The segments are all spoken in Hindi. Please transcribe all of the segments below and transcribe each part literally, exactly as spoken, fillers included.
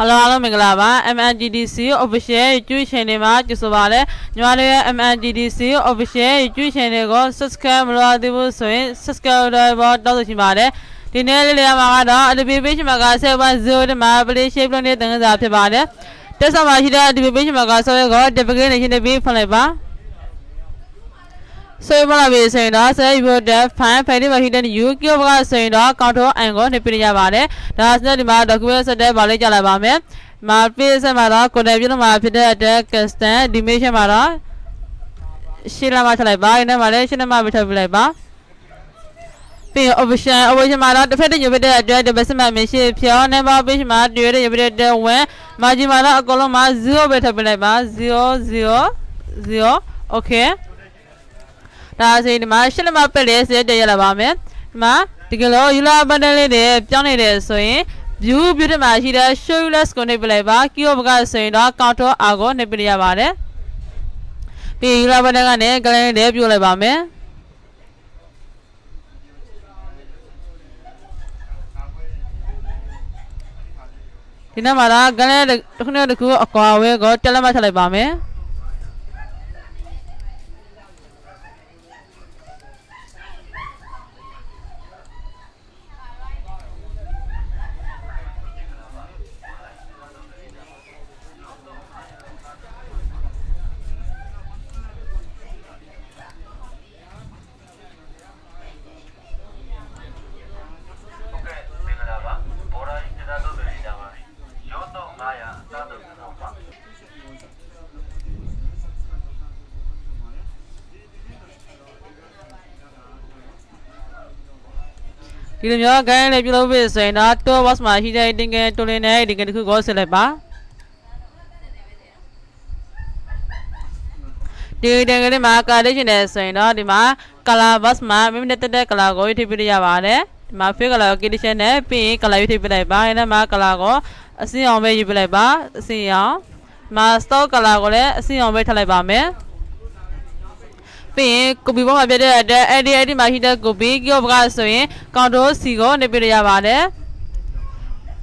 हेलो हेलो मंगलावा M N G D C official YouTube channel में जिसवाले जवाले M N G D C official YouTube channel को सब्सक्राइब करवा देवो सोए सब्सक्राइब करवा बहुत दो शिवाले तीनों ले मारा दा अभी बीच मगा से बस जोर मार बड़े शेप लोने तंग जाते बाले तो समाजी दा अभी बीच मगा सोए घर डिपके नहीं ने भी फले बा सोए बना भी सही ना सही वो डेफ फाइन पहली बार ही यू क्यों बगा सही ना कांटो एंगो निपट जा बाले रास ने दिमाग डॉक्यूमेंट से डेफ बाले चला बा में मारपी से मारा कोनेबियन मारपी डे अटैक करते हैं डिमेश मारा शिला मार चला बा इन्हें मारे शिला मार बिठा बिला बा फिर अवश्य अवश्य मारा तो फिर ये बेटे जो है बस मैं मिशी प्यार ने बाप बिश मार दिए ये बेटे हुए माजी मारा अकोलो मार जीरो बेटा बिना मार जीरो जीरो जीरो ओके तासे इन मार शिल मार पे रेस ये जय लगा में मार ठीक है लो युला बने ले प्यार ने रेस हुए ब्यू ब्यू ने मार शिला शोल्डर्स को ने बिला बाप क्यों बगा सही ना कांटो आगो ने बिलिया बारे फिर युला बनेगा ने गले ने ब्यू लगा में तीना मारा गले रखने रखू अकावे गो चला मार चले बामे किधर जाओ गए ले भी लोग ऐसे ना तो बस मार्ची जाए दिंगे तो लेने आए दिंगे दिखो गौर से ले बा दिंगे दिंगे मार का देश ने ऐसे ना दिमाग कला बस मार में नेते दे कला कोई ठीक भी जावाने मार फिर कला की दिशा ने पी कला भी ठीक भी बा इन्हें मार कला को ऐसी ओमे जी भी बा ऐसी याँ मास्टर कला को ले ऐसी ओमे थले बा में पे कभी वो हमारे डे एडी एडी माहिदा कभी क्यों बगा सोए कांडो सीगो ने पेड़ जावाने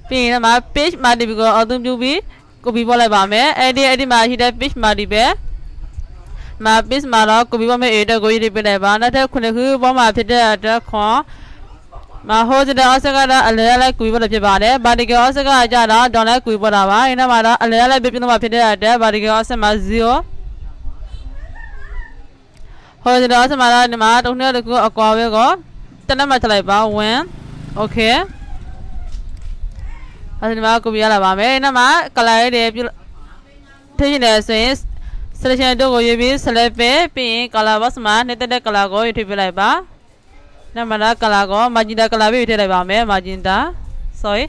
पे ना मार पेश मारी बिगो और तुम जो भी कभी बोले बामे एडी एडी माहिदा पेश मारी बे मार पेश मारा कभी वो में एडा कोई ने पेड़ जावाना थे खुने खुने वो मार फिर डे खो मार हो जाए आसका डा अलग अलग कोई बोले जावाने बारी के आसका आजा डा डोना कोई बोलावा इन्हें मारा अलग अलग बेपना मार फिर डे बारी के आस हो जाए रास मारा निमार उन्हें रखो अकावे को चलना मचलाए पाओ हुए ओके अरे निमार को बिया लगा में ना मार कलाई डेप जो ठीक है ऐसे सलेशन दो को ये भी सलेपे पी कला बस मार नेते डे कला को ये ठीक बिलाए पा ना मरा कला को माजिदा कला भी ठीक लगा में माजिदा सॉरी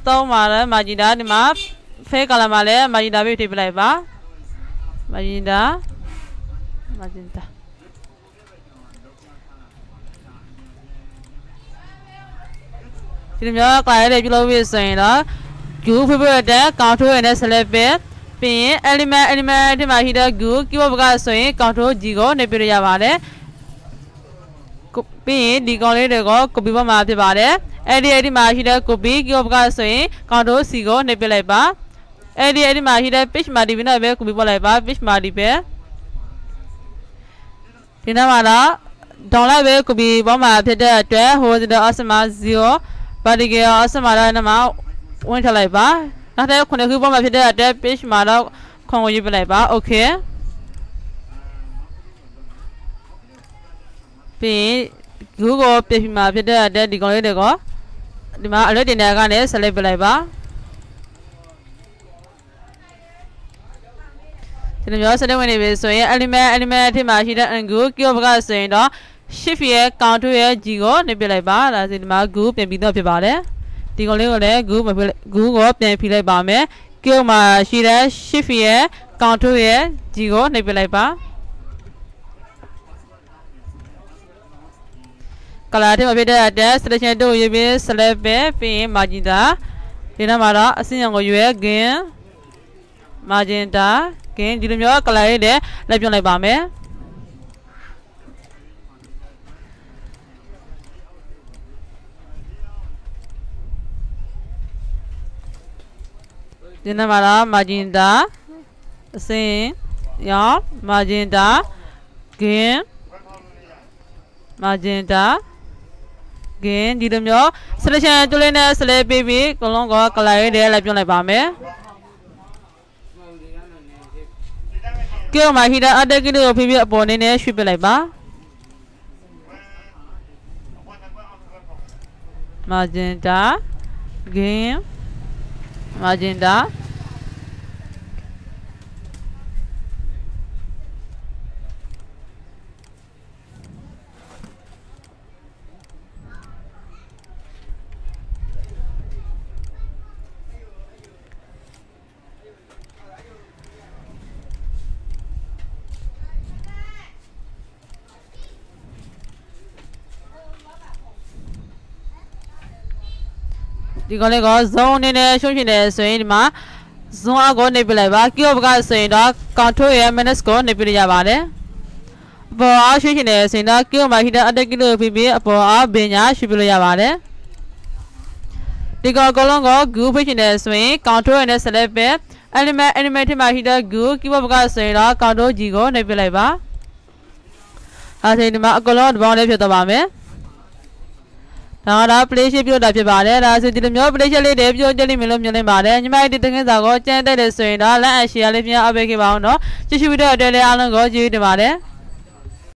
स्टोव मारा माजिदा निमार फिर कला माले माजिदा भी ठीक बिलाए पा माजिदा माजिदा तीन जाओ कलाई ले जुलाओ भी सही ना क्यों फिर बेटे कांटो ऐने सलेपे पे एलिमेंट एलिमेंट माहिदा क्यों क्यों बगा सही कांटो जीगो ने पेड़ जावाने पे दिगाने देखो कभी वो मारते बारे एडी एडी माहिदा कभी क्यों बगा सही कांटो सीगो ने पेड़ लाइबा एडी एडी माहिदा पिच मारी बिना बे कभी वो लाइबा पिच मारी बे तीन हमारा डॉलर बे कभी वो मारते डे डे हो जाए आसमान जीओ बारी के आसमारा ना माँ उन्हें चलाए बा ना तेरे को नहीं बोला फिर आटे पेश मारा खाओगे बनाए बा ओके पे गुगो पेश मार फिर आटे दिखाओगे देखो दिमाग अलग दिन आएगा ने सले बनाए बा तो जो सले वो नहीं बेचोगे अलिमें अलिमें थे मार्चिडा अंगू क्यों बगा सोए ना शिफ्ट ये काउंटर ये जीगो ने पिलाई बार राजी मार ग्रुप ने बिना पिबारे तीनों लोगों ने ग्रुप में ग्रुप ने पिलाई बार में क्यों मार शिरा शिफ्ट ये काउंटर ये जीगो ने पिलाई बार कलाते में बेटा डेस सलेशन दो ये भी सलेबे पे माजिदा इन्हें मारा असीन यंगो ये गें माजिदा गें जिले में कलाई डे लेबियों ने बार में जिन्ना वाला माजिंदा से या माजिंदा गें माजिंदा गें जिरम जो सलेशन चले ना सले बेबी कलों को कलाई दे लाइफ जो लाइफ आमे क्यों माहिरा अधे किलो बेबी बोने ने शुभ लाइफ आ माजिंदा गें माजिंदा दिगले गो जोंने ने शोशिने सेइन मा जोआ गो ने पिलाबा क्यों बगा सेइन दा कांठो ए माइनस को ने पिलिया बाले बो आ शोशिने सेइन दा क्यों मा हिदा अटे किलो पिपि बो आ बेन्या शिपिलिया बाले दिगो गोलों गो गु पिचिने सेइन कांठो ए ने सेले पे एनिमे एनिमे मा हिदा गु क्यों बगा सेइन दा कांठो जी को ने पिलाबा आ सेइन मा गोलों दबाव ने फितबा में रा प्लेश पियो दा पिबा रे रा से दिम यो प्लेश ले दे पियो जली मिलो मिले बा रे निमाई दि तंगे जा गो चें दे रे सोइन दा ला एशिया ले पिया अबे के बाव नो चिशु वीडियो अटे ले आलन गो जी दे बा रे।